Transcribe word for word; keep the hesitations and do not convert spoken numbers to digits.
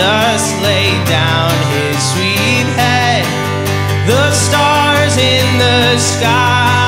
Jesus laid down his sweet head. The stars in the sky